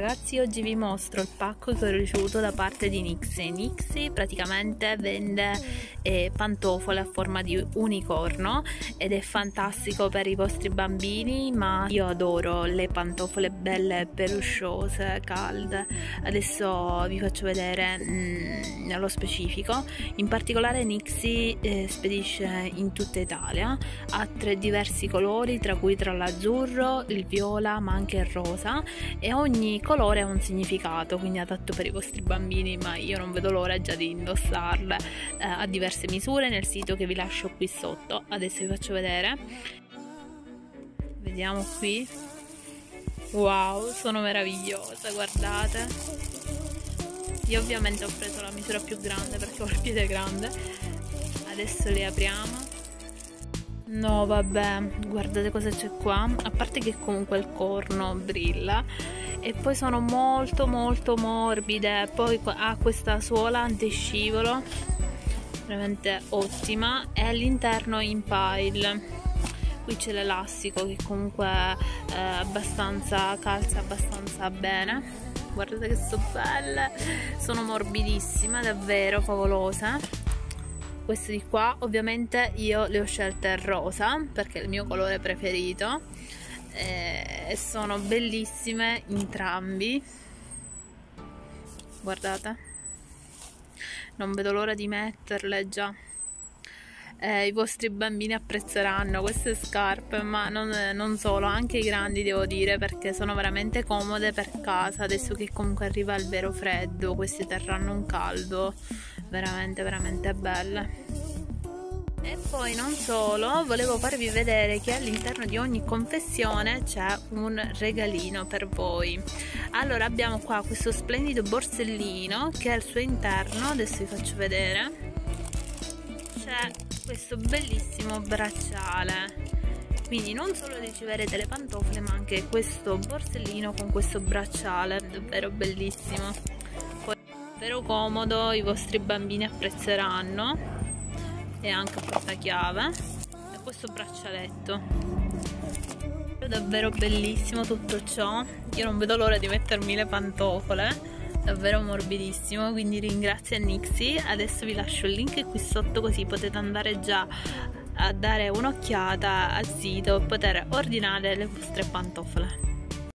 ragazzi, oggi vi mostro il pacco che ho ricevuto da parte di Nixie. Nixie praticamente vende pantofole a forma di unicorno ed è fantastico per i vostri bambini, ma io adoro le pantofole belle, pelusciose, calde. Adesso vi faccio vedere nello specifico. In particolare Nixie spedisce in tutta Italia, ha tre diversi colori, tra cui tra l'azzurro, il viola ma anche il rosa, e ogni colore ha un significato, quindi adatto per i vostri bambini, ma io non vedo l'ora già di indossarle. A diverse misure nel sito che vi lascio qui sotto. Adesso vi faccio vedere, vediamo qui. Wow, sono meravigliose, guardate. Io ovviamente ho preso la misura più grande perché ho il piede grande. Adesso le apriamo. No vabbè, guardate cosa c'è qua, a parte che comunque il corno brilla, e poi sono molto morbide, poi ha questa suola antiscivolo veramente ottima, e all'interno in pile. Qui c'è l'elastico che comunque calza abbastanza bene. Guardate che sono belle, sono morbidissime, davvero favolose. Queste di qua ovviamente io le ho scelte rosa perché è il mio colore preferito, e sono bellissime entrambi, guardate, non vedo l'ora di metterle già. I vostri bambini apprezzeranno queste scarpe, ma non solo, anche i grandi, devo dire, perché sono veramente comode per casa. Adesso che comunque arriva il vero freddo, queste terranno un caldo veramente belle. E poi non solo, volevo farvi vedere che all'interno di ogni confezione c'è un regalino per voi. Allora, abbiamo qua questo splendido borsellino che al suo interno, adesso vi faccio vedere, c'è questo bellissimo bracciale. Quindi non solo riceverete le pantofole, ma anche questo borsellino con questo bracciale, davvero bellissimo, poi davvero comodo, i vostri bambini apprezzeranno. E anche portachiave, e questo braccialetto è davvero bellissimo. Tutto ciò, io non vedo l'ora di mettermi le pantofole, davvero morbidissimo. Quindi ringrazio Nixie, adesso vi lascio il link qui sotto così potete andare già a dare un'occhiata al sito e poter ordinare le vostre pantofole.